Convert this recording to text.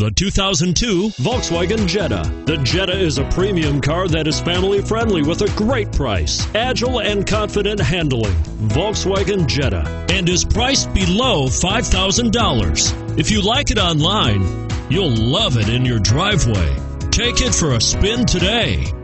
The 2002 Volkswagen Jetta. The Jetta is a premium car that is family friendly with a great price, agile and confident handling. Volkswagen Jetta, and is priced below $5,000. If you like it online, you'll love it in your driveway. Take it for a spin today.